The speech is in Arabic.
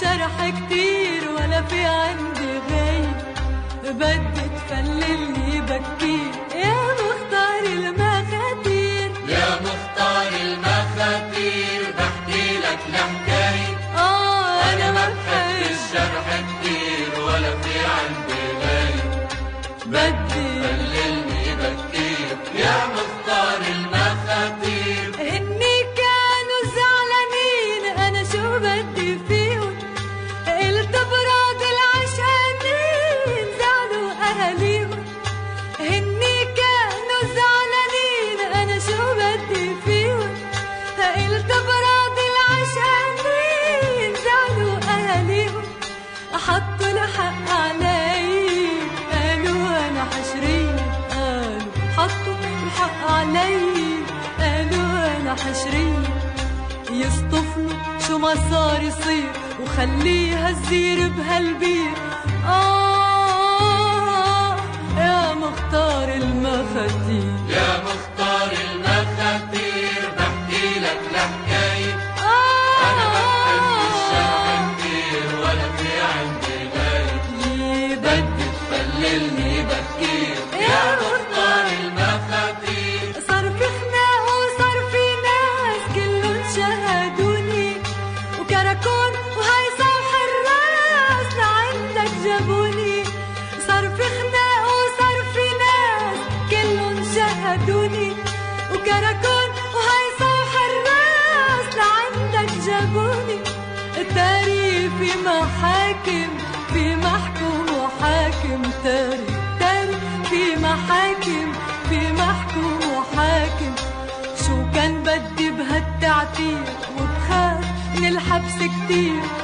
شرح كتير ولا في عندي غير بدي تفللني بكير. يا مختار المخاتير، يا مختار المخاتير، بحكي لك لحكاية أنا ما بحبش شرح كتير ولا في عندي غير بدي تفللني بكير. يا مختار المخاتير، هني كانوا زعلانين أنا شو بدي فيه، حطوا الحق علي قالوا انا حشريه، قالوا حطوا الحق علي قالوا انا حشريه. يصطفلوا شو ما صار يصير وخليها تزير بهالبير. يا مختار المخاتير، يا مختار المخاتير، بحكي لك لحكايه انا ما بحبش الشرح كتير ولا في عندي غير بدي تفللني بكير. يا مختار المخاتير، صار في خناق وصار في ناس كلهم شهدوني وكراكون وهيثم وحراس لعندك جابوني. صار في خناق وصار في ناس كلهم شهدوني وكراكون وهيثم وحراس لعندك جابوني. تاري في محاكم، في محكوم وحاكم، تاري في محاكم، في محكوم وحاكم. شو كان بدي بهالتعتير وبخاف من الحبس كتير.